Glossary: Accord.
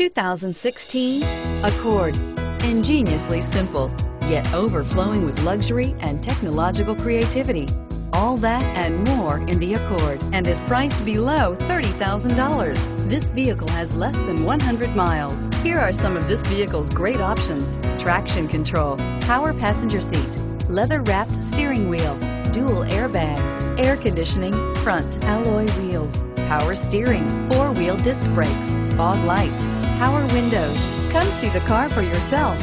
2016 Accord. Ingeniously simple, yet overflowing with luxury and technological creativity. All that and more in the Accord, and is priced below $30,000. This vehicle has less than 100 miles. Here are some of this vehicle's great options: traction control, power passenger seat, leather-wrapped steering wheel, dual airbags, air conditioning, front alloy wheels, power steering, four-wheel disc brakes, fog lights, power windows. Come see the car for yourself.